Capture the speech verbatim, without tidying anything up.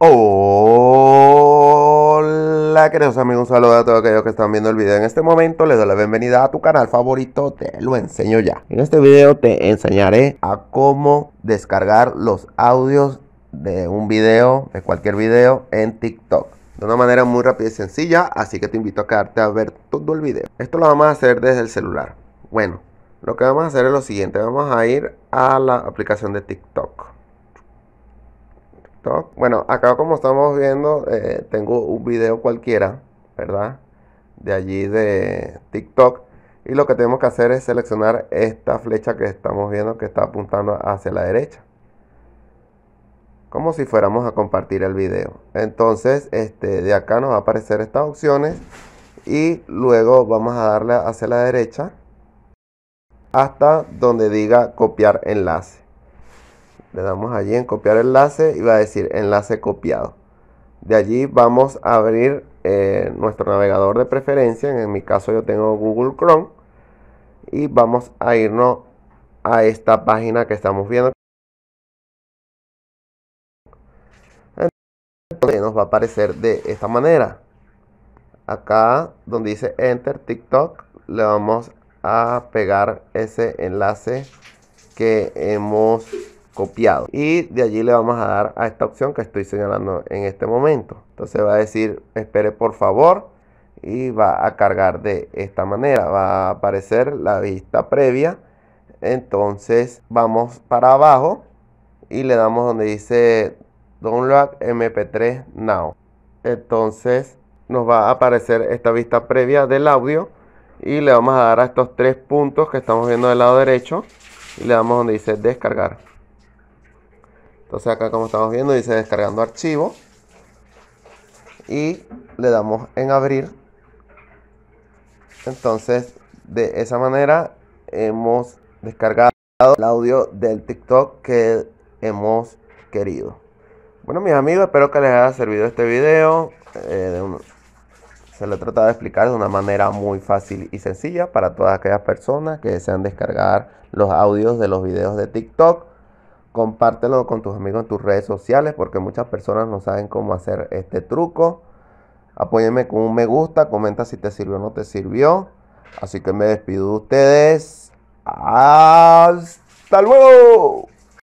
Hola queridos amigos, un saludo a todos aquellos que están viendo el video. En este momento les doy la bienvenida a tu canal favorito, te lo enseño ya. En este video te enseñaré a cómo descargar los audios de un video, de cualquier video en TikTok, de una manera muy rápida y sencilla, así que te invito a quedarte a ver todo el video. Esto lo vamos a hacer desde el celular. Bueno, lo que vamos a hacer es lo siguiente, vamos a ir a la aplicación de TikTok. Bueno, acá como estamos viendo, eh, tengo un video cualquiera, ¿verdad? De allí de TikTok. Y lo que tenemos que hacer es seleccionar esta flecha que estamos viendo que está apuntando hacia la derecha, como si fuéramos a compartir el video. Entonces, este, de acá nos va a aparecer estas opciones. Y luego vamos a darle hacia la derecha hasta donde diga copiar enlace. Le damos allí en copiar enlace y va a decir enlace copiado. De allí vamos a abrir eh, nuestro navegador de preferencia. En mi caso yo tengo Google Chrome. Y vamos a irnos a esta página que estamos viendo. Entonces nos va a aparecer de esta manera. Acá donde dice Enter TikTok le vamos a pegar ese enlace que hemos copiado y de allí le vamos a dar a esta opción que estoy señalando en este momento. Entonces va a decir espere por favor y va a cargar de esta manera, va a aparecer la vista previa. Entonces vamos para abajo y le damos donde dice download M P tres now. Entonces nos va a aparecer esta vista previa del audio y le vamos a dar a estos tres puntos que estamos viendo del lado derecho y le damos donde dice descargar. Entonces acá como estamos viendo dice descargando archivo y le damos en abrir. Entonces de esa manera hemos descargado el audio del TikTok que hemos querido. Bueno mis amigos, espero que les haya servido este video. Eh, de un, se lo he tratado de explicar de una manera muy fácil y sencilla para todas aquellas personas que desean descargar los audios de los videos de TikTok. Compártelo con tus amigos en tus redes sociales porque muchas personas no saben cómo hacer este truco. Apóyenme con un me gusta, comenta si te sirvió o no te sirvió. Así que me despido de ustedes. ¡Hasta luego!